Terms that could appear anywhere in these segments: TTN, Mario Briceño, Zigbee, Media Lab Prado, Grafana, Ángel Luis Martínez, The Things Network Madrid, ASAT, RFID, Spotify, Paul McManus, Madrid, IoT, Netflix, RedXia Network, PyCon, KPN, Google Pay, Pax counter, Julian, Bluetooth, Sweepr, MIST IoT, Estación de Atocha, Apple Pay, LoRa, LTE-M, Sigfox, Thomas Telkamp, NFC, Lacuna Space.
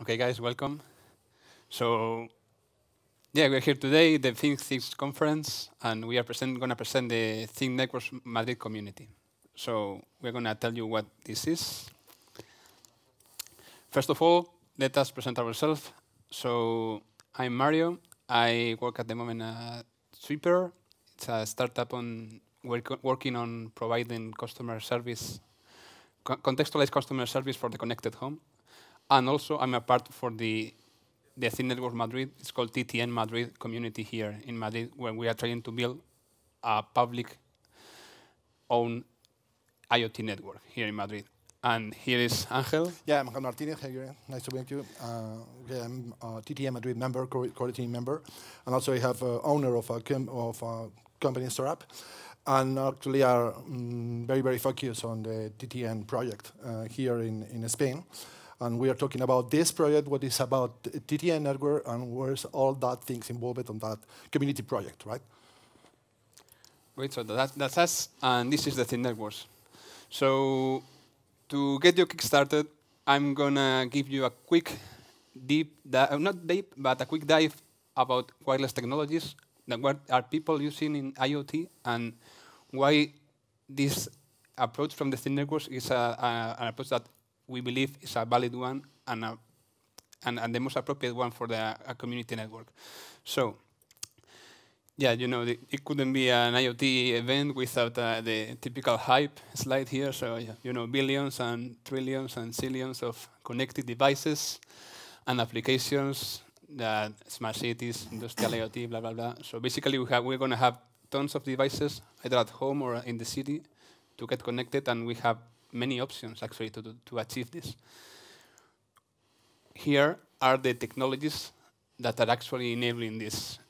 Okay, guys, welcome. So, yeah, we're here today at the Big Things Conference, and we are going to present the Things Network Madrid community. So, we're going to tell you what this is. First of all, let us present ourselves. So, I'm Mario. I work at the moment at Sweepr. It's a startup working on providing customer service, contextualized customer service for the connected home. And also, I'm a part for the Things Network Madrid. It's called TTN Madrid community here in Madrid, where we are trying to build a public-owned IoT network here in Madrid. And here is Ángel. Yeah, I'm Ángel Martínez. Hey, nice to meet you. Yeah, I'm a TTN Madrid member, core team member, and also I have owner of a company startup. And actually are very, very focused on the TTN project here in Spain. And we are talking about this project, what is about TTN network, and where's all that things involved on that community project, right? Great, so that's us, and this is the Things Network. So to get you kickstarted, I'm gonna give you a quick dive about wireless technologies, that what are people using in IoT, and why this approach from the Things Network is an approach that we believe is a valid one and the most appropriate one for the community network. So, yeah, you know, it couldn't be an IoT event without the typical hype slide here. So, yeah, you know, billions and trillions and zillions of connected devices and applications that smart cities, industrial IoT, blah, blah, blah. So basically, we're going to have tons of devices, either at home or in the city, to get connected, and we have many options, actually, to achieve this. Here are the technologies that are actually enabling these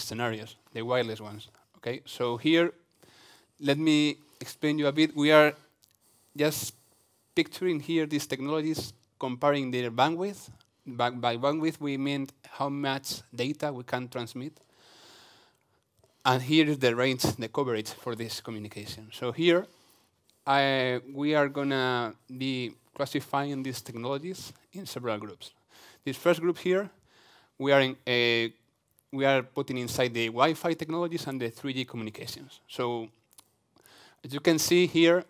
scenarios, the wireless ones. Okay, so here, let me explain you a bit. We are just picturing here these technologies, comparing their bandwidth. By bandwidth, we mean how much data we can transmit. And here is the range, the coverage for this communication. So here, we are going to be classifying these technologies in several groups. This first group here, we are putting inside the Wi-Fi technologies and the 3G communications. So as you can see here,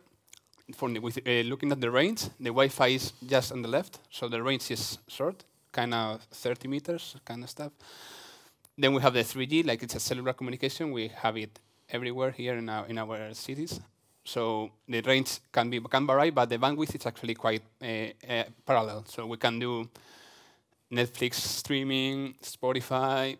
looking at the range, the Wi-Fi is just on the left, so the range is short, kind of 30 meters, kind of stuff. Then we have the 3G, like it's a cellular communication. We have it everywhere here in our cities. So the range can vary, but the bandwidth is actually quite parallel. So we can do Netflix streaming, Spotify.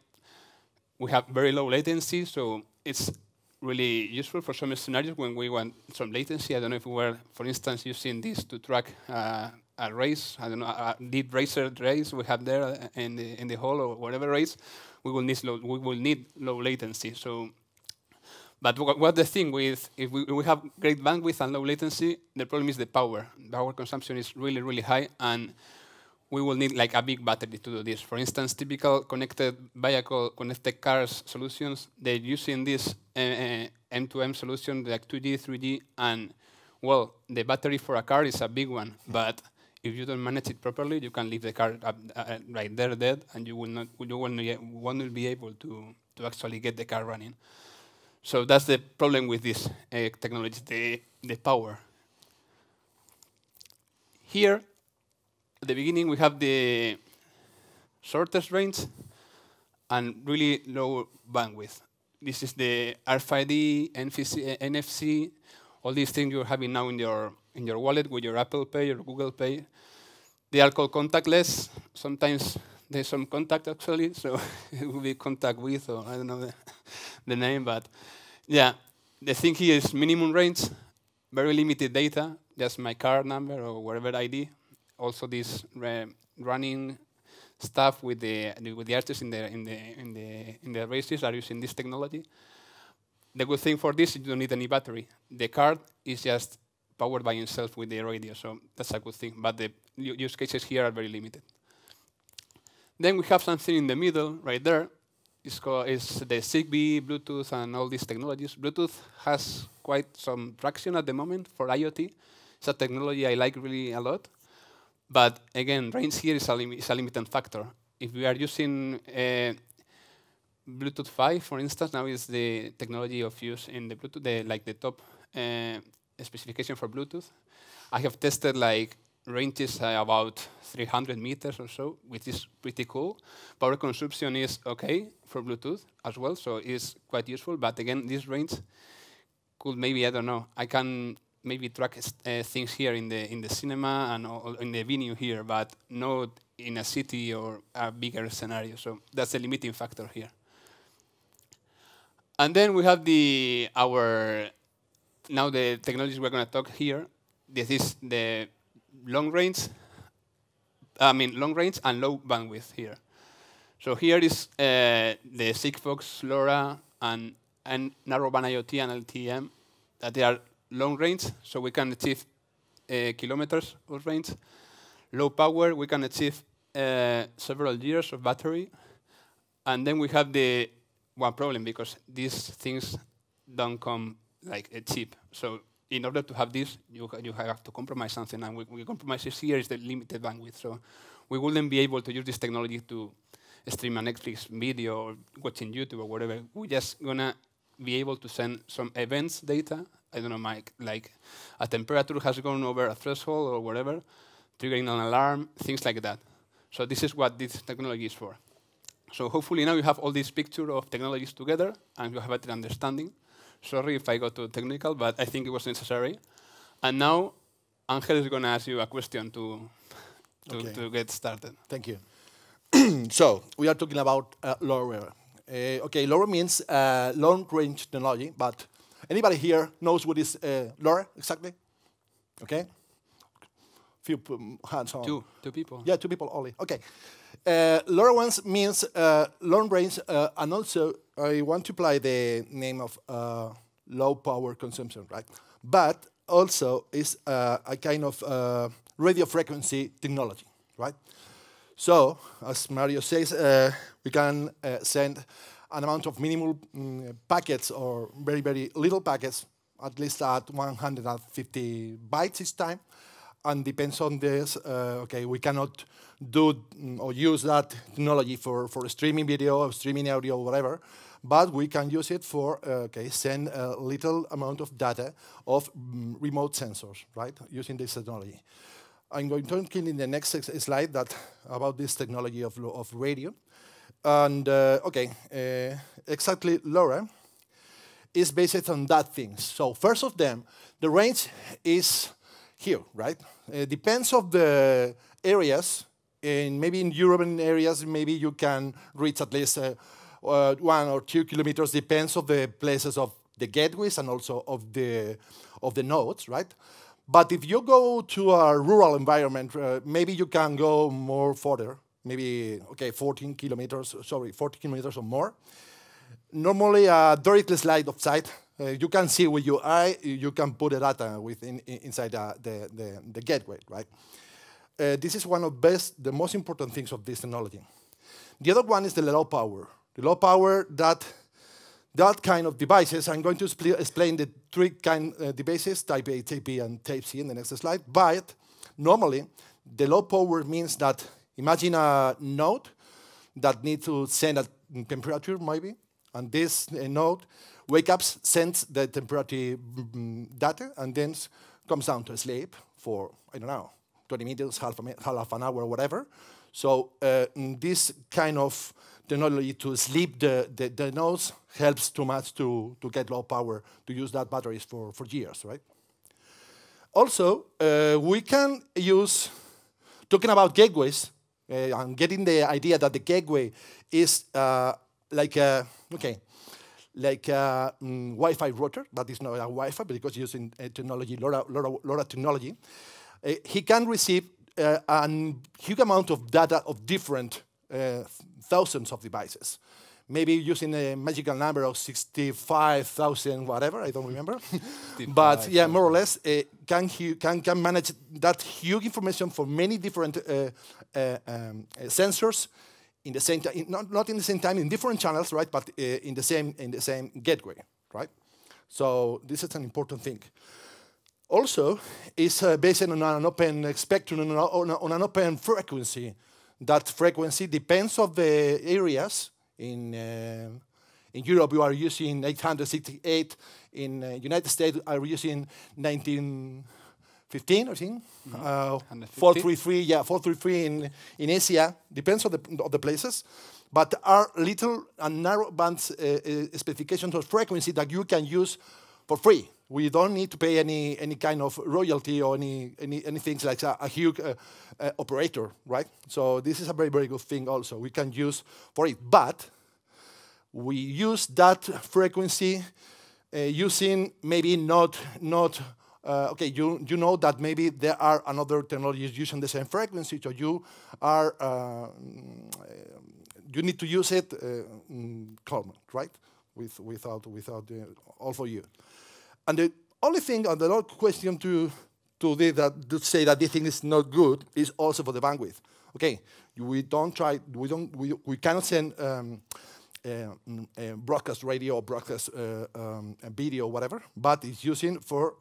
We have very low latency, so it's really useful for some scenarios when we want some latency. I don't know if we were, for instance, using this to track a race. I don't know, a DeepRacer race we have there in the hall or whatever race. We will need low latency. So. But what the thing with, if we have great bandwidth and low latency, the problem is the power. Power consumption is really, really high, and we will need like a big battery to do this. For instance, typical connected vehicle, connected cars solutions, they're using this M2M solution, like 2G, 3G, and well, the battery for a car is a big one, but if you don't manage it properly, you can leave the car right there dead, and you won't be able to actually get the car running. So that's the problem with this technology, the power. Here, at the beginning, we have the shortest range and really low bandwidth. This is the RFID, NFC, all these things you're having now in your wallet with your Apple Pay or Google Pay. They are called contactless. Sometimes there's some contact, actually, so it will be contact with, or I don't know the name, but yeah. The thing here is minimum range, very limited data, just my card number or whatever ID. Also, this running stuff with the artists in the races are using this technology. The good thing for this is you don't need any battery. The card is just powered by itself with the radio, so that's a good thing. But the use cases here are very limited. Then we have something in the middle, right there. It's the Zigbee, Bluetooth, and all these technologies. Bluetooth has quite some traction at the moment for IoT. It's a technology I like really a lot. But again, range here is a limiting factor. If we are using Bluetooth 5, for instance, now is the technology of use in the Bluetooth, the top specification for Bluetooth. I have tested like ranges about 300 meters or so, which is pretty cool. Power consumption is okay for Bluetooth as well, so it's quite useful. But again, this range could maybe, I don't know, I can maybe track things here in the cinema and in the venue here, but not in a city or a bigger scenario. So that's the limiting factor here. And then we have now the technologies we're going to talk here. This is the long range and low bandwidth here. So here is the Sigfox, LoRa, and narrowband IoT and LTE-M, that they are long range, so we can achieve kilometers of range. Low power, we can achieve several years of battery. And then we have the one problem, because these things don't come like cheap. So in order to have this, you have to compromise something, and we compromise here is the limited bandwidth. So we wouldn't be able to use this technology to stream a Netflix video or watching YouTube or whatever. We're just gonna be able to send some events data. I don't know, Mike, like a temperature has gone over a threshold or whatever, triggering an alarm, things like that. So this is what this technology is for. So hopefully now you have all this picture of technologies together and you have a better understanding. Sorry if I got too technical, but I think it was necessary. And now, Ángel is going to ask you a question to get started. Thank you. So we are talking about LoRa. Okay, LoRa means long-range technology, but anybody here knows what is LoRa exactly? Okay. Few hands on. Two people. Yeah, two people only. Okay. LoRaWAN means long range, and also I want to apply the name of low power consumption, right? But also is a kind of radio frequency technology, right? So, as Mario says, we can send an amount of minimal packets or very, very little packets, at least at 150 bytes each time. And depends on this, okay, we cannot do or use that technology for streaming video, or streaming audio, or whatever, but we can use it for, okay, send a little amount of data of remote sensors, right, using this technology. I'm going to talk in the next slide about this technology of radio. And, okay, exactly LoRa is based on that thing. So first of them, the range is here, right? Depends on the areas, and maybe in urban areas, maybe you can reach at least 1 or 2 kilometers, depends on the places of the gateways and also of the nodes, right? But if you go to a rural environment, maybe you can go more further, maybe, okay, 40 kilometers or more. Normally, a direct line of sight, you can see with your eye, you can put the data within, inside the gateway, right? This is one of the most important things of this technology. The other one is the low power. The low power, that kind of devices, I'm going to explain the three kind of devices, type A, type B, and type C in the next slide. But normally, the low power means that, imagine a node that needs to send a temperature, maybe, and this node wakes up, sends the temperature data, and then comes down to sleep for, I don't know, 20 minutes, half an hour, whatever. So this kind of technology to sleep the nodes helps too much to get low power, to use that batteries for years, right? Also, we can use, talking about gateways, and getting the idea that the gateway is like a, okay, like a Wi-Fi router, but it's not a Wi-Fi because using technology, LoRa technology, he can receive a huge amount of data of different thousands of devices. Maybe using a magical number of 65,000, whatever, I don't remember. But yeah, more or less, can manage that huge information for many different sensors in the same time, not in the same time, in different channels, right? But in the same gateway, right? So this is an important thing. also is based on an open spectrum, on an open frequency. That frequency depends on the areas. In Europe, you are using 868. In United States, are using 1915 or something. 433, yeah, 433 in Asia. Depends on the places. But are little and narrow bands specifications of frequency that you can use for free. We don't need to pay any kind of royalty or any things like a huge operator, right? So this is a very, very good thing also. We can use for it. But we use that frequency using maybe okay, you know that maybe there are another technologies using the same frequency, so you are... you need to use it calm, right? Without all for you. And the only thing, and the other question to say that this thing is not good is also for the bandwidth. Okay, we cannot send broadcast radio or broadcast video, whatever. But it's using for,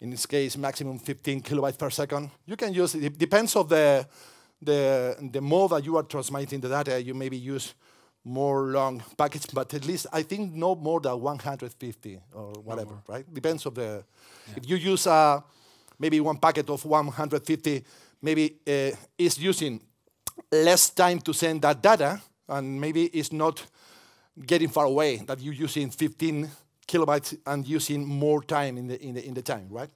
in this case, maximum 15 kilobytes per second. You can use it depends on the more that you are transmitting the data, you maybe use more long packets, but at least I think no more than 150 or whatever, no, right? Depends on the... Yeah. If you use maybe one packet of 150, maybe it's using less time to send that data, and maybe it's not getting far away, that you're using 15 kilobytes and using more time in the time, right?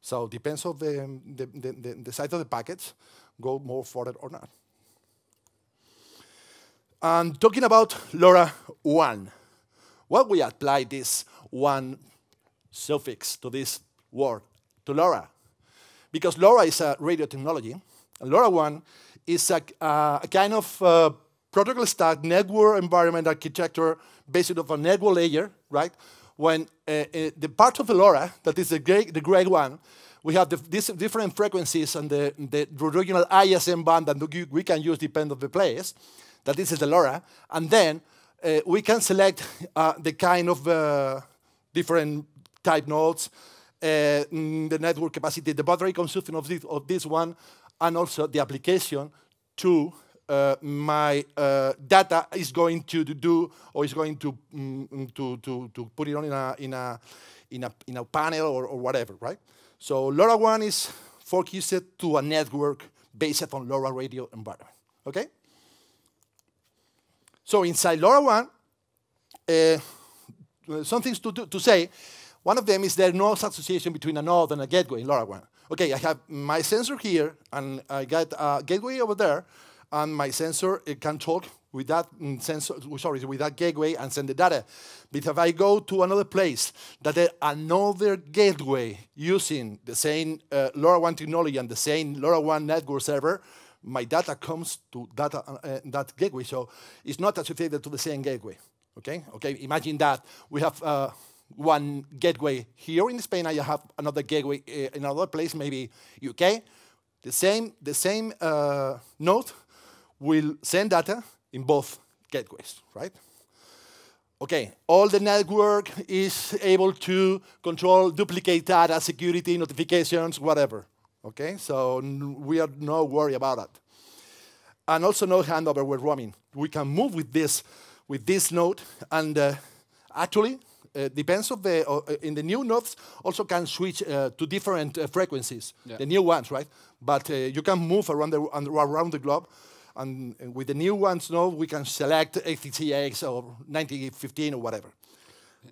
So depends on the size of the packets. Go more further or not. And talking about LoRaWAN, well, we apply this one suffix to this word, to LoRa, because LoRa is a radio technology, and LoRaWAN is a kind of protocol stack, network environment architecture based on a network layer, right? When the part of the LoRa, that is the gray one, we have these different frequencies and the original ISM band that we can use depending on the place. That this is the LoRa. And then we can select the kind of different type nodes, the network capacity, the battery consumption of this one, and also the application to my data is going to do, or is going to put it on in a panel or whatever, right? So LoRaWAN is focused to a network based on LoRa radio environment, okay? So inside LoRaWAN, some things to say. One of them is there's no association between a node and a gateway in LoRaWAN. Okay, I have my sensor here, and I got a gateway over there, and my sensor can talk with that sensor, sorry, with that gateway and send the data. But if I go to another place that there's another gateway using the same LoRaWAN technology and the same LoRaWAN network server, my data comes to that gateway. So it's not associated to the same gateway. Okay. Okay. Imagine that we have one gateway here in Spain, and you have another gateway in another place, maybe UK. The same node will send data in both gateways, right? Okay, all the network is able to control, duplicate data, security, notifications, whatever. Okay, so we are no worry about that. And also no handover with roaming. We can move with this node, and actually, depends on the, in the new nodes, also can switch to different frequencies, yeah, the new ones, right? But you can move around the globe. And with the new ones, now we can select ATCX or 9015 or whatever.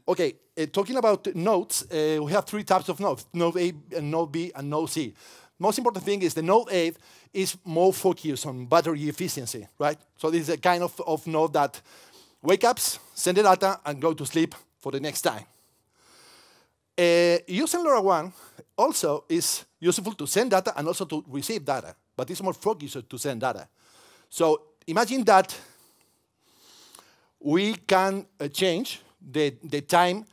Okay, talking about nodes, we have three types of nodes: node A, and node B, and node C. Most important thing is the node A is more focused on battery efficiency, right? So this is a kind of node that wakes up, send the data, and go to sleep for the next time. Using LoRaWAN also is useful to send data and also to receive data, but it's more focused to send data. So imagine that we can change the time.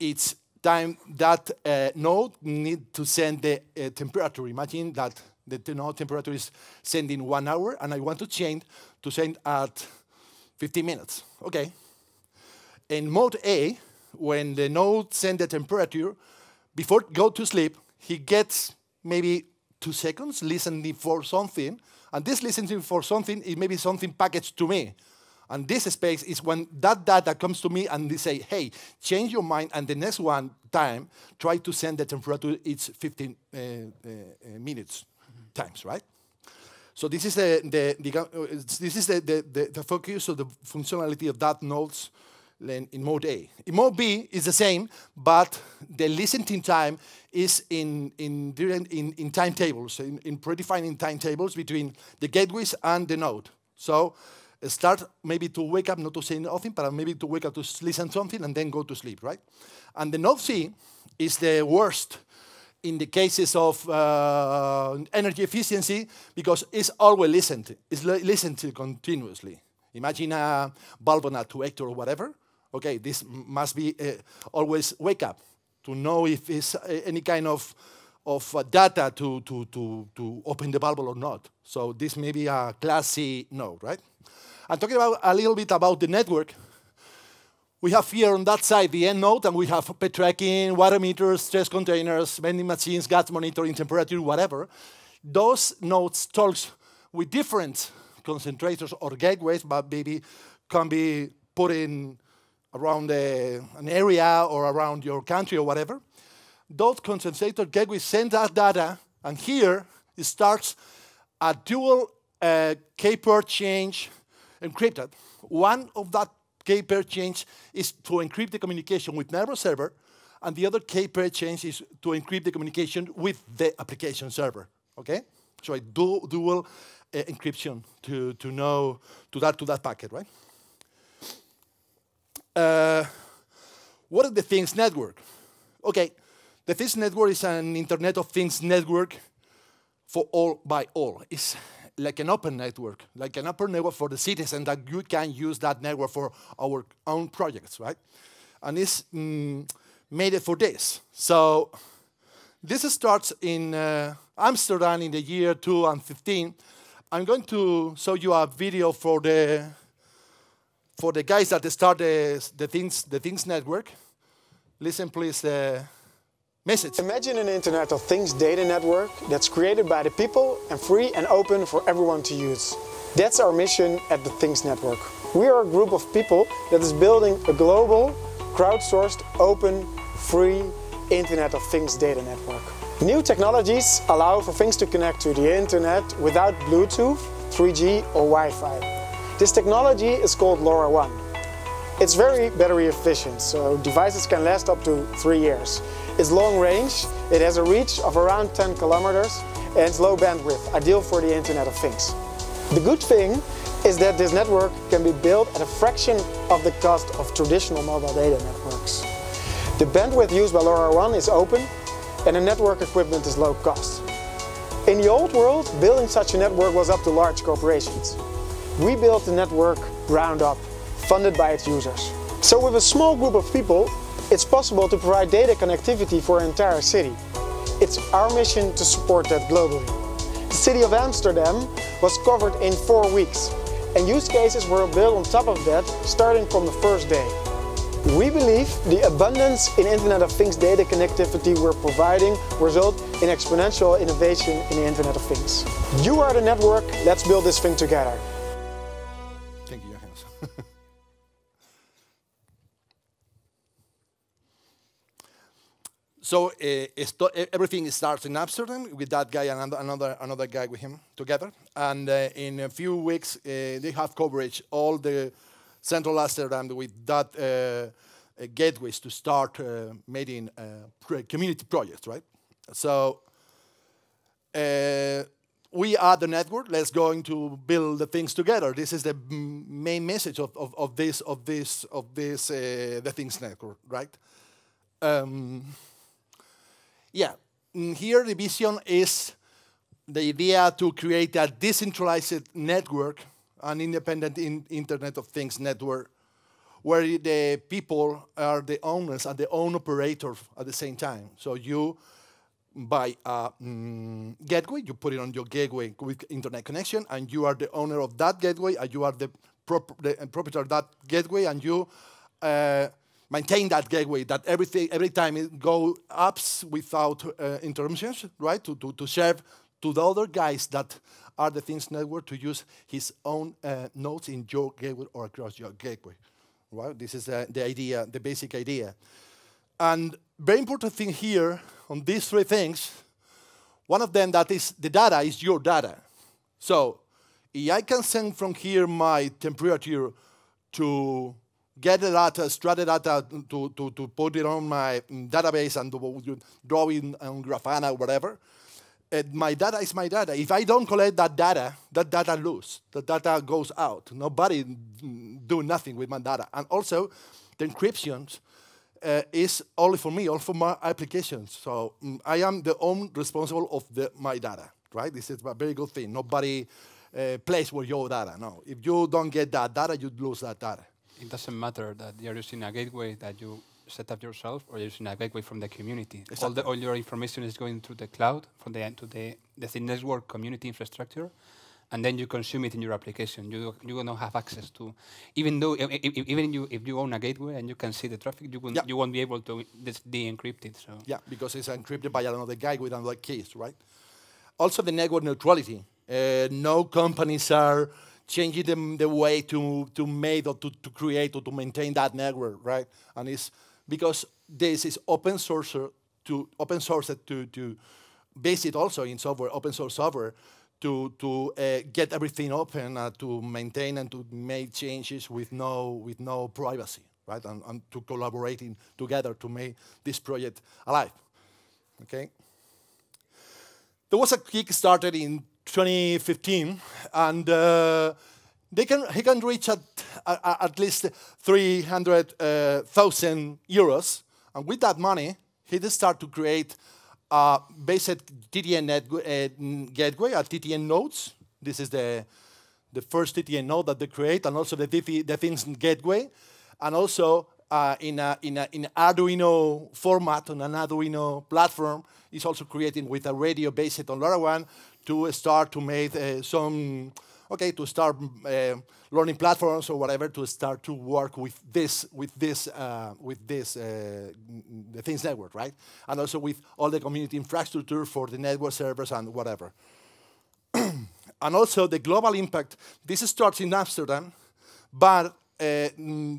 It's time that node need to send the temperature. Imagine that the node temperature is sending 1 hour, and I want to change to send at 15 minutes. Okay. In mode A, when the node sends the temperature, before go to sleep, he gets maybe 2 seconds listening for something, and this listening for something is maybe something packaged to me. And this space is when that data comes to me and they say, hey, change your mind, and the next one time, try to send the temperature each 15 minutes times, right? So this is the focus of the functionality of that nodes in mode A. In mode B is the same, but the listening time is in timetables, in predefining timetables between the gateways and the node. So start maybe to wake up, not to say nothing, but maybe to wake up to listen something and then go to sleep, right? And the node C is the worst in the cases of energy efficiency because it's always listened. It's listened to continuously. Imagine a valve on an actuator or whatever. Okay, this must be always wake up to know if it's any kind of data to open the valve or not. So this may be a class C node, right? And talking about a little bit about the network, we have here on that side the end node, and we have pet tracking, water meters, stress containers, vending machines, gas monitoring, temperature, whatever. Those nodes talks with different concentrators or gateways, but maybe can be put in around an area or around your country or whatever. Those concentrator gateways send that data, and here it starts a dual key pair change encrypted. One of that key pair change is to encrypt the communication with network server, and the other key pair change is to encrypt the communication with the application server. Okay, so I do dual encryption to know to that packet, right? What are the Things Network? Okay, the Things Network is an Internet of Things network for all by all. It's like an open network, for the citizen, that you can use that network for our own projects, right? And it's made it for this. So this starts in Amsterdam in the year 2015. I'm going to show you a video for the guys that start the Things Network. Listen, please, the message. Imagine an Internet of Things data network that's created by the people and free and open for everyone to use. That's our mission at the Things Network. We are a group of people that is building a global, crowdsourced, open, free Internet of Things data network. New technologies allow for things to connect to the Internet without Bluetooth, 3G or Wi-Fi. This technology is called LoRaWAN. It's very battery efficient, so devices can last up to 3 years. It's long range, it has a reach of around 10 kilometers, and it's low bandwidth, ideal for the Internet of Things. The good thing is that this network can be built at a fraction of the cost of traditional mobile data networks. The bandwidth used by LoRaWAN is open, and the network equipment is low cost. In the old world, building such a network was up to large corporations. We built the network ground up, funded by its users. So with a small group of people, it's possible to provide data connectivity for an entire city. It's our mission to support that globally. The city of Amsterdam was covered in 4 weeks, and use cases were built on top of that, starting from the first day. We believe the abundance in Internet of Things data connectivity we're providing results in exponential innovation in the Internet of Things. You are the network, let's build this thing together. Thank you, Johannes. So everything starts in Amsterdam with that guy and another guy with him together. And in a few weeks, they have coverage all the Central Amsterdam with that gateways to start making community projects, right? So we are the network. Let's going to build the things together. This is the main message of this the Things Network, right? Yeah, here the vision is the idea to create a decentralized network, an independent Internet of Things network, where the people are the owners and the own operators at the same time. So you buy a gateway, you put it on your gateway with internet connection, and you are the owner of that gateway, and you are the proprietor of that gateway, and you maintain that gateway, that every time it goes ups without interruptions, right? To serve to the other guys that are the Things Network to use his own nodes in your gateway or across your gateway, right? This is the idea, the basic idea. And very important thing here on these three things, one of them that is the data is your data. So if I can send from here my temperature to get the data, strata data to put it on my database and draw it on Grafana or whatever, my data is my data. If I don't collect that data lose. The data goes out. Nobody do nothing with my data. And also, the encryption is only for me, all for my applications. So I am the own responsible of my data, right? This is a very good thing. Nobody plays with your data, no. If you don't get that data, you lose that data. It doesn't matter that you're using a gateway that you set up yourself or you're using a gateway from the community. Exactly. All your information is going through the cloud, from the end to the Things Network community infrastructure, and then you consume it in your application. You will not have access to, even though if you own a gateway and you can see the traffic, you won't be able to de-encrypt it. So. Yeah, because it's encrypted by another guy with another keys, right? Also the network neutrality. No companies are changing the way to make or to create or to maintain that network, right? And it's because this is open source to base it also in software, open source software, to get everything open, to maintain and to make changes with no privacy, right? And to collaborating together to make this project alive. Okay. There was a Kickstarter in 2015, and he can reach at least 300,000 euros, and with that money, he did start to create a basic TTN gateway, a TTN nodes. This is the first TTN node that they create, and also the Things gateway, and also in Arduino format on an Arduino platform, is also creating with a radio based on LoRaWAN. To start to make learning platforms or whatever to start to work with this the Things Network, right? And also with all the community infrastructure for the network servers and whatever. And also the global impact. This starts in Amsterdam, but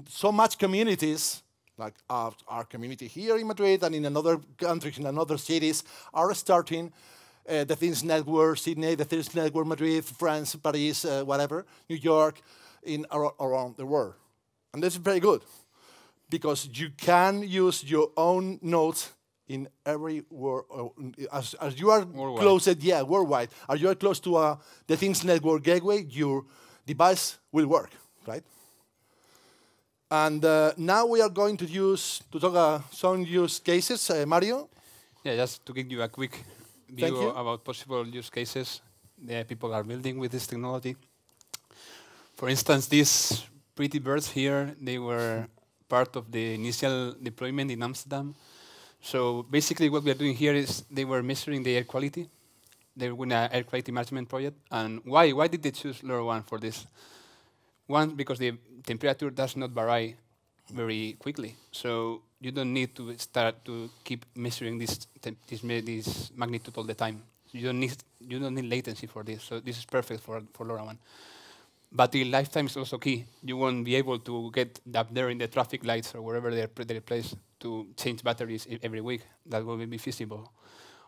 so much communities like our community here in Madrid and in another countries, in another cities are starting. The Things Network, Sydney, the Things Network, Madrid, France, Paris, whatever, New York, around the world. And that's very good, because you can use your own nodes in every world. As you are worldwide. Worldwide. As you are close to the Things Network gateway, your device will work, right? And now we are going to talk some use cases. Mario? Yeah, just to give you a quick view about possible use cases that people are building with this technology. For instance, these pretty birds here, they were part of the initial deployment in Amsterdam. So basically what we are doing here is they were measuring the air quality. They were in an air quality management project. And why did they choose LoRaWAN for this? One, because the temperature does not vary very quickly. So you don't need to start to keep measuring this magnitude all the time. You don't need latency for this. So this is perfect for LoRaWAN. Battery lifetime is also key. You won't be able to get up there in the traffic lights or wherever they're placed to change batteries every week. That will be feasible.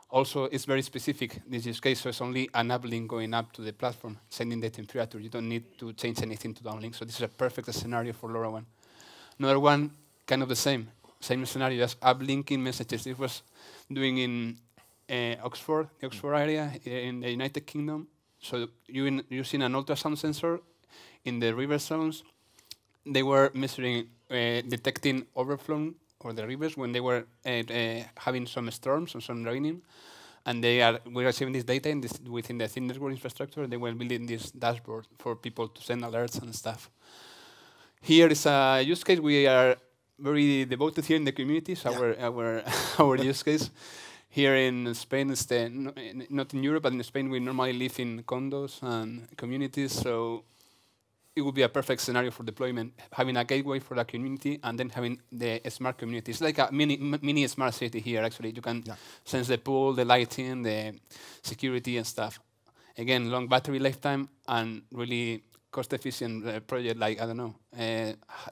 Also, it's very specific, this use case, so it's only an uplink going up to the platform, sending the temperature. You don't need to change anything to downlink. So this is a perfect scenario for LoRaWAN. Another one, kind of the same scenario, just uplinking messages. It was doing in Oxford, the Oxford area, in the United Kingdom. So using an ultrasound sensor in the river zones, they were measuring, detecting overflow of the rivers when they were having some storms or some raining. And we are receiving this data within the Things Network infrastructure. They were building this dashboard for people to send alerts and stuff. Here is a use case we are very devoted here in the community. So our use case here in Spain is not in Europe, but in Spain we normally live in condos and communities. So it would be a perfect scenario for deployment, having a gateway for the community and then having the smart community. It's like a mini smart city here, actually. You can sense the pool, the lighting, the security and stuff. Again, long battery lifetime and really cost-efficient project, like, I don't know,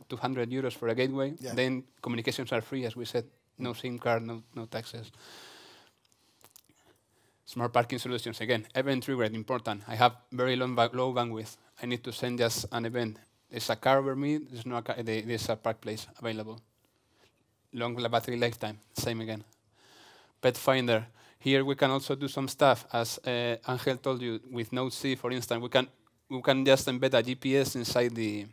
200 euros for a gateway. Yeah. Then communications are free, as we said. No SIM card, no taxes. Smart parking solutions, again, event triggered, important. I have very low bandwidth. I need to send just an event. There's a car over me, there's no car, there's a park place available. Long battery lifetime, same again. Pet finder, here we can also do some stuff. As Ángel told you, with Node-C, for instance, we can just embed a GPS inside the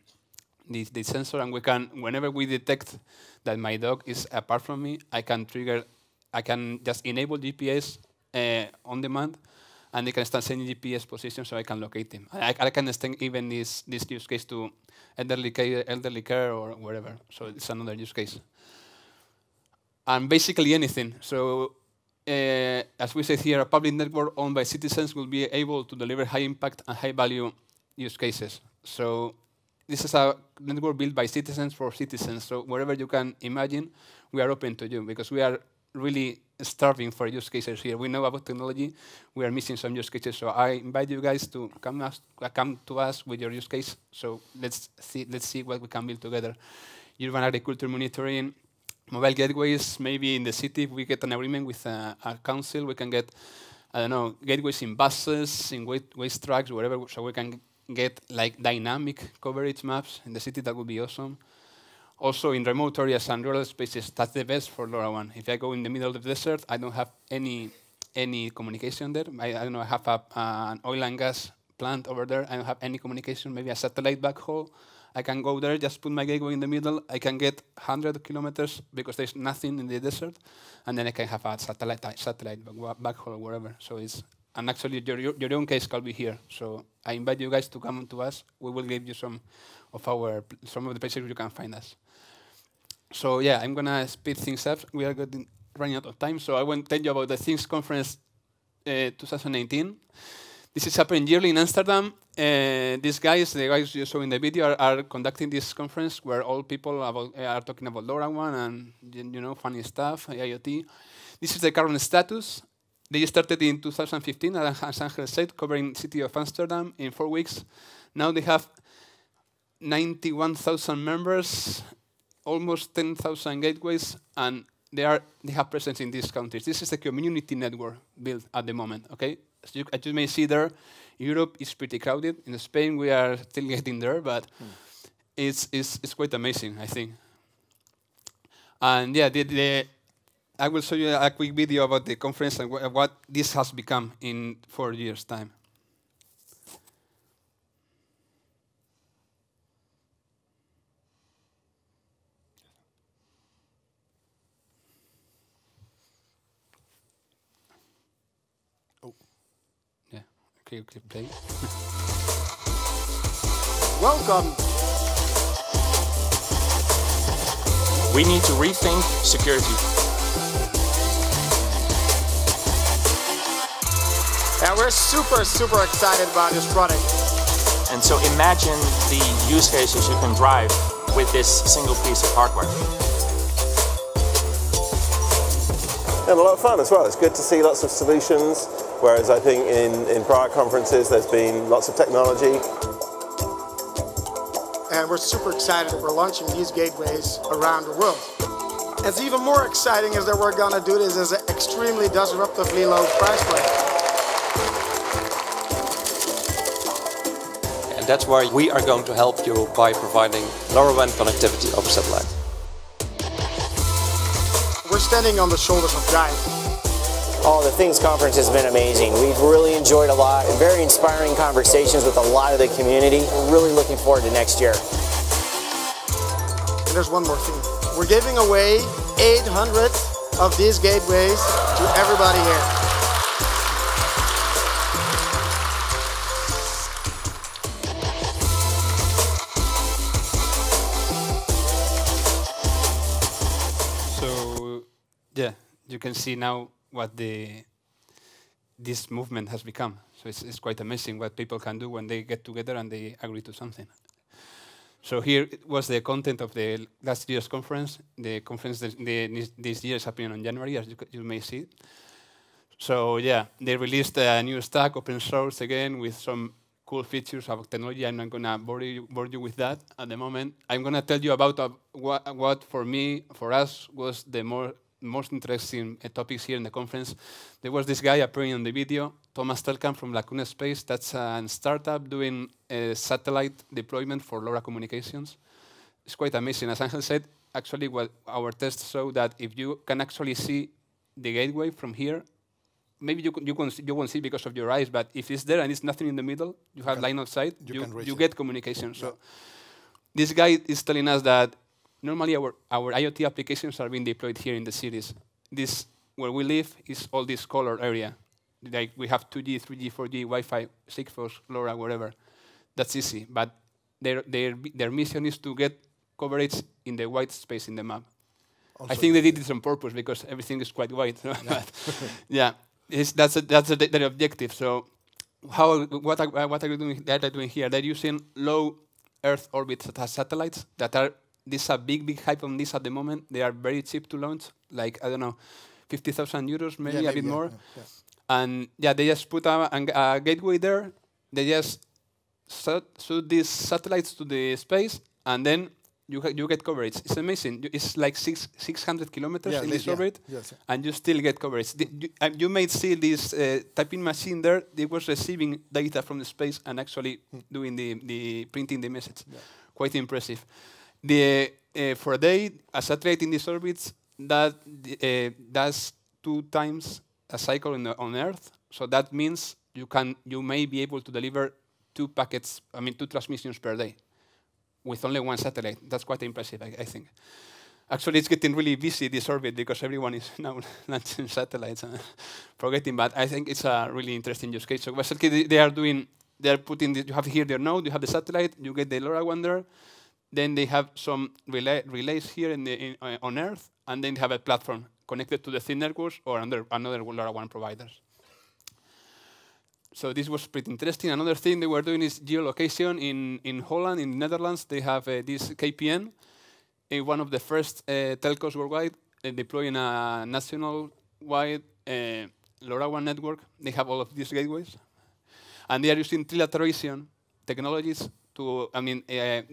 sensor, and we can, whenever we detect that my dog is apart from me, I can just enable GPS on demand, and they can start sending GPS position so I can locate them. I can extend even this use case to elderly care or wherever. So it's another use case. And basically anything. So as we said here, a public network owned by citizens will be able to deliver high impact and high value use cases. So this is a network built by citizens for citizens. So wherever you can imagine, we are open to you, because we are really starving for use cases here. We know about technology. We are missing some use cases. So I invite you guys to come to us with your use case. So let's see what we can build together. Urban agriculture monitoring, mobile gateways. Maybe in the city, if we get an agreement with our council, we can get, I don't know, gateways in buses, in waste trucks, wherever. So we can get like dynamic coverage maps in the city. That would be awesome. Also, in remote areas and rural spaces, that's the best for LoRaWAN. If I go in the middle of the desert, I don't have any communication there. I don't know, I have an oil and gas plant over there. I don't have any communication, maybe a satellite backhaul. I can go there, just put my gateway in the middle. I can get 100 kilometers because there's nothing in the desert. And then I can have a satellite backhaul or wherever. So it's, and actually, your own case can be here. So I invite you guys to come to us. We will give you some of the places you can find us. So yeah, I'm gonna speed things up. We are running out of time, so I want to tell you about the Things Conference 2018. This is happening yearly in Amsterdam. These guys, the guys you saw in the video, are conducting this conference where all people are talking about LoRaWAN and, you know, funny stuff, IoT. This is the current status. They started in 2015, as Ángel said, covering the city of Amsterdam in 4 weeks. Now they have 91,000 members, almost 10,000 gateways, and they have presence in these countries. This is the community network built at the moment. Okay, as you may see there, Europe is pretty crowded. In Spain, we are still getting there, but it's quite amazing, I think. And yeah, I will show you a quick video about the conference and what this has become in 4 years' time. Play. Welcome. We need to rethink security. And we're super excited about this product. And so imagine the use cases you can drive with this single piece of hardware. And a lot of fun as well. It's good to see lots of solutions. Whereas I think in prior conferences, there's been lots of technology. And we're super excited that we're launching these gateways around the world. It's even more exciting is that we're going to do this as an extremely disruptively low price point. And that's why we are going to help you by providing LoRaWAN connectivity over satellite. We're standing on the shoulders of giants. Oh, the Things Conference has been amazing. We've really enjoyed a lot, very inspiring conversations with a lot of the community. We're really looking forward to next year. And there's one more thing. We're giving away 800 of these gateways to everybody here. So, yeah, you can see now what this movement has become. So it's quite amazing what people can do when they get together and they agree to something. So here was the content of the last year's conference. The conference this year is happening in January, as you may see. So yeah, they released a new stack, open source again, with some cool features about technology. I'm not going to bore you with that at the moment. I'm going to tell you about what, for us, was the most interesting topics here in the conference. There was this guy appearing on the video, Thomas Telkamp from Lacuna Space. That's a startup doing a satellite deployment for LoRa communications. It's quite amazing. As Ángel said, actually, what our tests show that if you can actually see the gateway from here, maybe you won't see because of your eyes, but if it's there and it's nothing in the middle, you have line of sight, you get communication. Yeah. So this guy is telling us that normally our IoT applications are being deployed here in the cities. This, where we live, is all this color area. Like we have 2G, 3G, 4G, Wi-Fi, Sigfox, LoRa, whatever. That's easy, but their mission is to get coverage in the white space in the map. Also I think they did this on purpose because everything is quite white. Yeah, yeah. That's their objective. So what are you doing? They're doing here. They're using low Earth orbit satellites that are. This is a big hype on this at the moment. They are very cheap to launch, like, I don't know, 50,000 euros, maybe a bit more. Yeah. And yeah, they just put a gateway there. They just shoot these satellites to the space, and then you get coverage. It's amazing. It's like 600 kilometers in this orbit, and you still get coverage. You may see this typing machine there. It was receiving data from the space and actually doing the printing the message. Yeah. Quite impressive. For a day, a satellite in these orbits that does 2 times a cycle on Earth. So that means you may be able to deliver 2 transmissions per day with only 1 satellite. That's quite impressive, I think. Actually, it's getting really busy, this orbit, because everyone is now launching satellites and forgetting. But I think it's a really interesting use case. So basically, you have here their node, you have the satellite, you get the LoRaWAN there. Then they have some relays here on Earth, and then they have a platform connected to the Things Network or another LoRaWAN providers. So this was pretty interesting. Another thing they were doing is geolocation in Holland, in the Netherlands. They have this KPN, one of the first telcos worldwide, deploying a national-wide LoRaWAN network. They have all of these gateways. And they are using trilateration technologies to,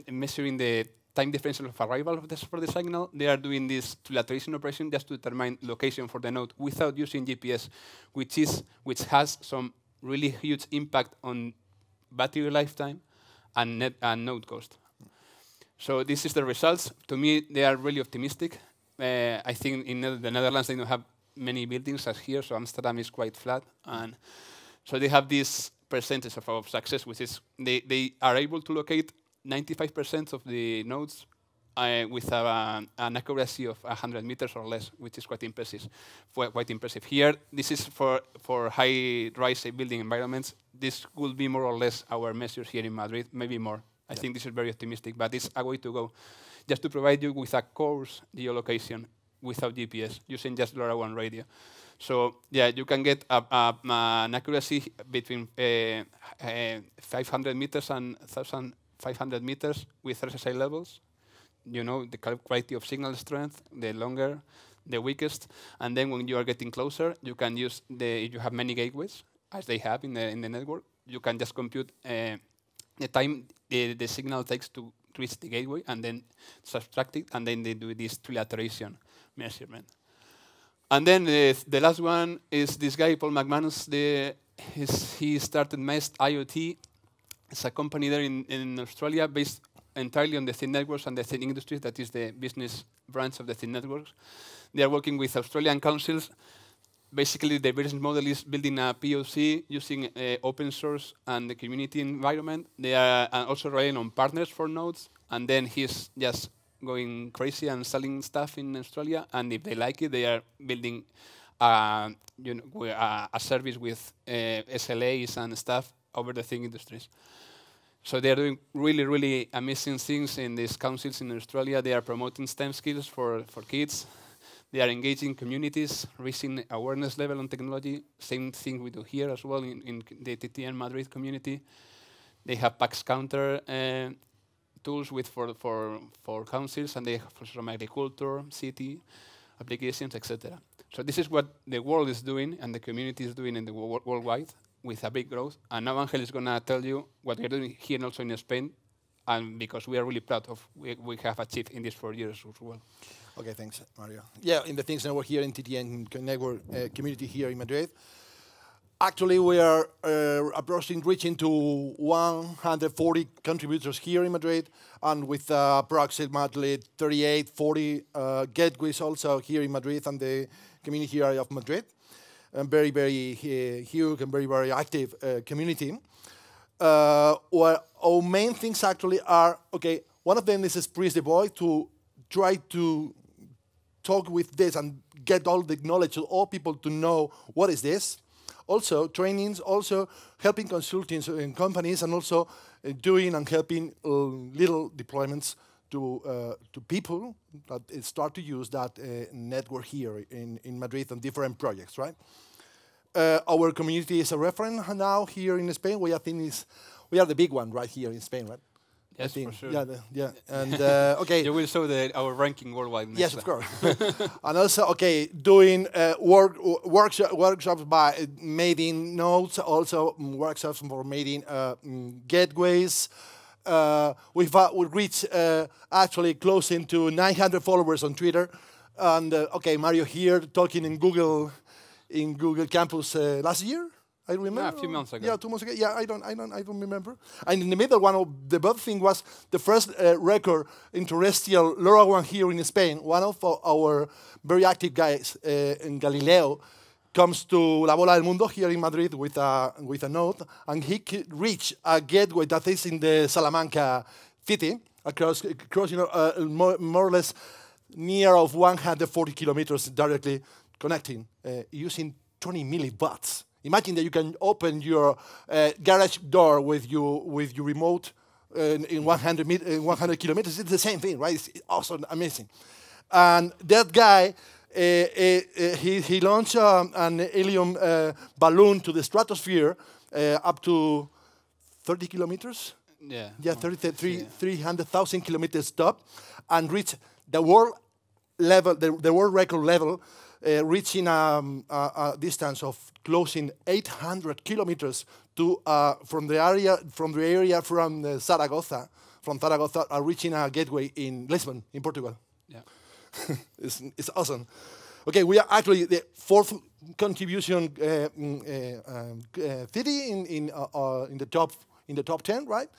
measuring the time differential of arrival for the signal. They are doing this trilateration operation just to determine location for the node without using GPS, which has some really huge impact on battery lifetime and node cost. So this is the results. To me, they are really optimistic. I think in the Netherlands, they don't have many buildings as here, so Amsterdam is quite flat. And so they have this percentage of success, which is they are able to locate 95% of the nodes with an accuracy of 100 meters or less, which is quite impressive. Here, this is for high-rise building environments. This will be more or less our measures here in Madrid, maybe more. I think this is very optimistic, but it's a way to go. Just to provide you with a coarse geolocation without GPS, using just LoRaWAN radio. So yeah, you can get an accuracy between 500 meters and 1,500 meters with RSSI levels. You know, the quality of signal strength, the longer, the weakest. And then when you are getting closer, you can use if you have many gateways, as they have in the network, you can just compute the time the signal takes to reach the gateway and then subtract it, and then they do this trilateration measurement. And then the last one is this guy, Paul McManus. He started MIST IoT. It's a company there in Australia based entirely on the Things Networks and the Things industry. That is the business branch of the Things Networks. They are working with Australian councils. Basically, the business model is building a POC using open source and the community environment. They are also relying on partners for nodes. And then he's just going crazy and selling stuff in Australia, and if they like it, they are building a service with SLAs and stuff over the Things industries. So they are doing really, really amazing things in these councils in Australia. They are promoting STEM skills for kids. They are engaging communities, raising awareness level on technology. Same thing we do here as well in the TTN Madrid community. They have Pax counter tools with for councils and they from agriculture, city, applications, etc. So this is what the world is doing and the community is doing in the worldwide with a big growth. And now Ángel is going to tell you what we're doing here and also in Spain, and because we are really proud of what we have achieved in these 4 years as well. Okay, thanks, Mario. Yeah, in the Things Network here in TTN Network community here in Madrid, actually we are approaching reaching to 140 contributors here in Madrid, and with approximately 38–40 gateways also here in Madrid and the community area of Madrid. Very, very huge and very, very active community. Well, our main things actually are, okay, one of them is Express the Voice, to try to talk with this and get all the knowledge to all people to know what is this. Also trainings, also helping consultants and companies, and also doing and helping little deployments to people that start to use that network here in Madrid on different projects, right? Our community is a reference now here in Spain. We are the big one right here in Spain, right? Yes, for sure. Yeah, yeah. And okay, you will show our ranking worldwide. Yes, of course. And also, okay, doing workshops by making nodes, also workshops for making gateways. We've reached actually close into 900 followers on Twitter, and okay, Mario here talking in Google Campus last year. I remember. Yeah, a few months ago. Yeah, 2 months ago. Yeah, I don't remember. And in the middle, one of the bad thing was the first record in terrestrial LoRaWAN here in Spain. One of our very active guys in Galileo comes to La Bola del Mundo here in Madrid with a note, and he could reach a gateway that is in the Salamanca city, across, you know, more or less near of 140 kilometers directly connecting using 20 millibats. Imagine that you can open your garage door with your remote in 100 kilometers. It's the same thing, right? It's awesome, amazing. And that guy, he launched an helium balloon to the stratosphere up to 30 kilometers. Yeah. Yeah, 300,000 kilometers top, and reached the world level, the world record level. Reaching a distance of closing 800 kilometers to from Zaragoza, reaching a gateway in Lisbon, in Portugal. Yeah, it's awesome. Okay, we are actually the fourth contribution city in the top 10, right?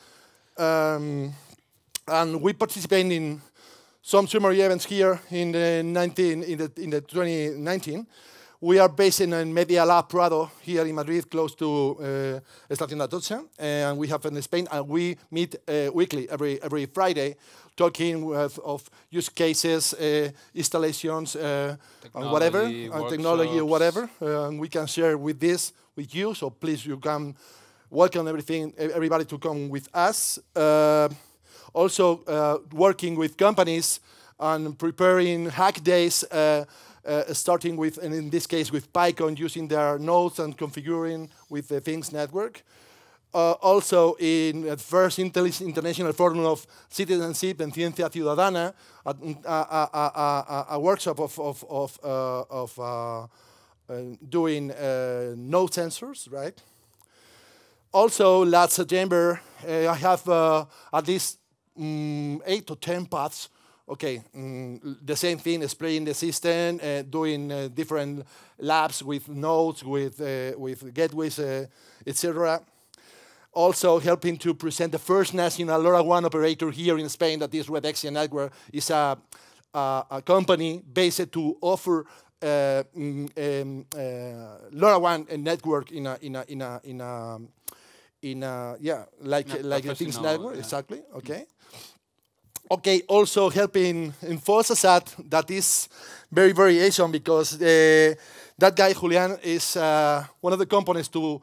And we participate in some summary events here in 2019. We are based in Media Lab Prado here in Madrid, close to Estación de Atocha, and we have in Spain. And we meet weekly, every Friday, talking of use cases, installations, and whatever, and technology, whatever. And we can share with you. So please, you can welcome everybody to come with us. Also working with companies and preparing hack days, starting with, and in this case with PyCon, using their nodes and configuring with the Things Network. Also in the first international forum of citizenship and ciencia ciudadana, a workshop of doing node sensors, right? Also last September, I have at least 8 to 10 paths. Okay, the same thing, explaining the system, doing different labs with nodes, with gateways, etc. Also helping to present the first national LoRaWAN operator here in Spain, that is RedXia Network. It's a company based to offer LoRaWAN network like the Things Network, yeah. Exactly. Okay. Okay, also helping enforce ASAT, that is very variation, because that guy, Julian, is one of the components to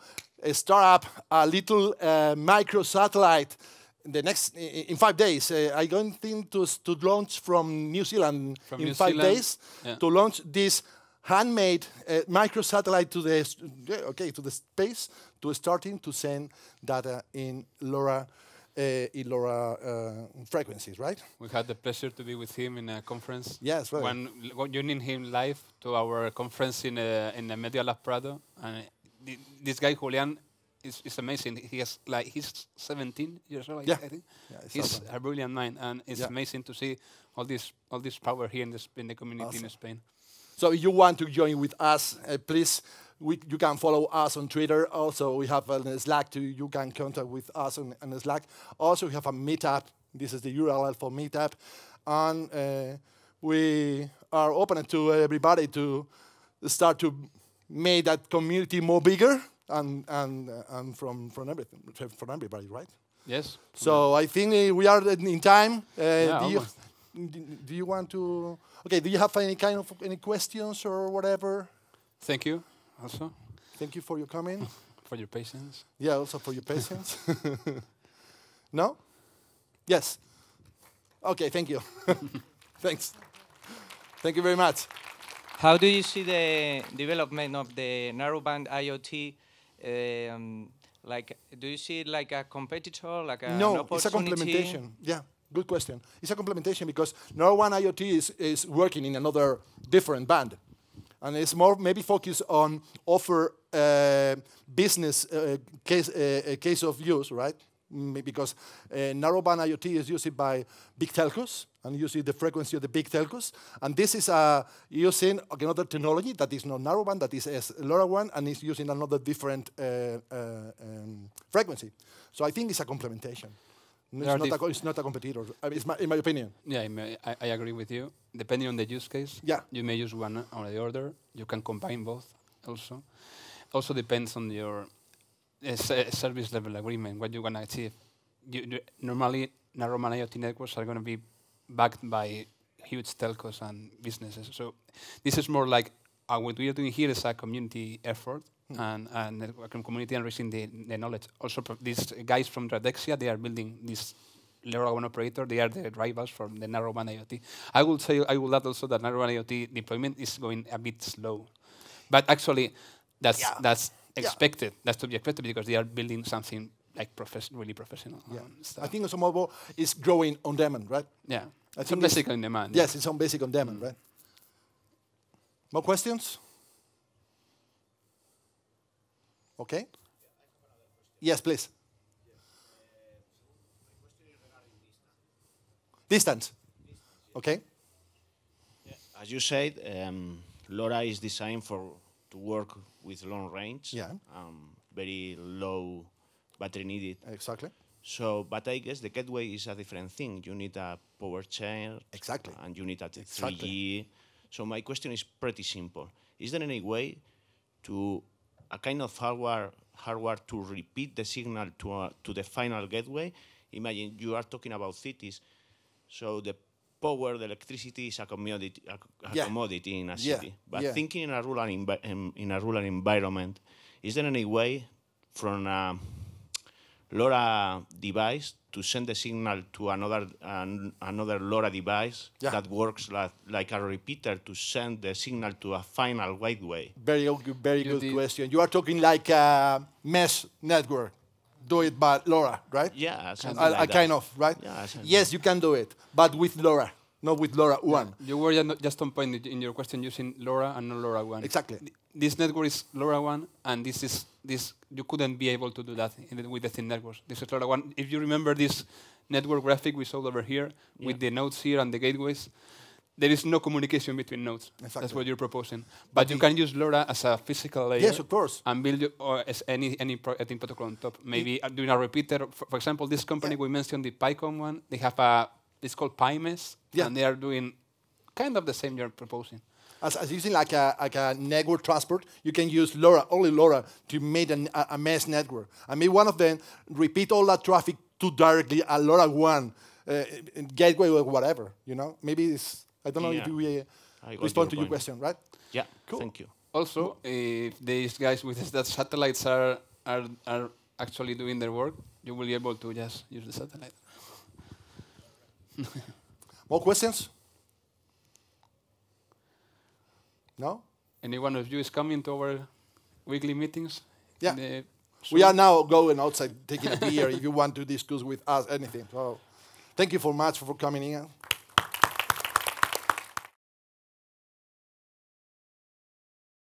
start up a little micro satellite in 5 days. I don't think to launch from New Zealand in 5 days, yeah. To launch this handmade micro satellite to the space, to starting to send data in LoRa LoRa frequencies, right? We had the pleasure to be with him in a conference. Yes, right. When joining him live to our conference in the Media Lab Prado, and this guy Julian is amazing. He has like he's 17 years old, yeah. I think. Yeah, he's a brilliant mind, and it's amazing to see all this power here in the community in Spain. So if you want to join with us, please. You can follow us on Twitter. Also, we have a Slack. You can contact with us on Slack. Also, we have a meetup. This is the URL for meetup. And we are open to everybody to start to make that community more bigger and from everybody, right? Yes. So I think we are in time. Yeah, do you want to? Okay. Do you have any questions or whatever? Thank you. Also, thank you for your coming. For your patience. Yeah, also for your patience. No? Yes. Okay, thank you. Thanks. Thank you very much. How do you see the development of the narrowband IoT? Like, do you see it like a competitor, like an opportunity? No, it's a complementation. Yeah, good question. It's a complementation because narrowband IoT is working in another different band. And it's more maybe focused on offer business case of use, right? Because narrowband IoT is used by big telcos and using the frequency of the big telcos. And this is using another technology that is not narrowband, that is LoRaWAN, and is using another different frequency. So I think it's a complementation. It's not a competitor, in my opinion. Yeah, I agree with you. Depending on the use case, you may use one or the other. You can combine both also. Also depends on your service level agreement, what you want to achieve. Normally, narrowband IoT networks are going to be backed by huge telcos and businesses. So this is more like what we are doing here is a community effort. And community and raising the knowledge. Also, these guys from RedXia, they are building this LoRaWAN operator. They are the rivals from the narrowband IoT. I will say, I will add also that narrowband IoT deployment is going a bit slow, but actually, that's expected. Yeah. That's to be expected because they are building something like really professional. Yeah. I think also mobile is growing on demand, right? Yeah, it's on basic on demand. Yes, it's on basic on demand, right? More questions? Okay. Yes, please. Distance. Okay. As you said, LoRa is designed to work with long range. Yeah. Very low battery needed. Exactly. So, but I guess the gateway is a different thing. You need a power charge. Exactly. And you need a 3G. So my question is pretty simple. Is there any way to a kind of hardware to repeat the signal to the final gateway? Imagine you are talking about cities, so the power, the electricity is a commodity in a city. But thinking in a rural environment, is there any way from a LoRa device to send the signal to another LoRa device that works like a repeater to send the signal to a final gateway? Very good question. You are talking like a mesh network. Do it by LoRa, right? Yeah, kind of, right? Yeah, yes, you can do it, but with LoRa, not with LoRaWAN. Yeah. You were just on point in your question using LoRa and not LoRaWAN. Exactly. This network is LoRaWAN, and this is this. You couldn't be able to do that with the thin networks. This is LoRaWAN. If you remember this network graphic we saw over here with the nodes here and the gateways, there is no communication between nodes. Exactly. That's what you're proposing. But you can use LoRa as a physical layer. Yes, of course. And build as any protocol on top. Maybe doing a repeater. For example, this company we mentioned, the PyCon one, they have a. It's called PyMesh, and they are doing kind of the same you're proposing. As using like a network transport, you can use LoRa, only LoRa, to make a mesh network. I mean, one of them repeat all that traffic to directly a LoRaWAN gateway or whatever. You know, maybe it's. I don't know if we respond to your question, right? Yeah. Cool. Thank you. Also, if these guys with that satellites are actually doing their work, you will be able to just use the satellite. More questions? No? Any one of you is coming to our weekly meetings? Yeah. We are now going outside, taking a beer if you want to discuss with us anything. So thank you so much for coming in.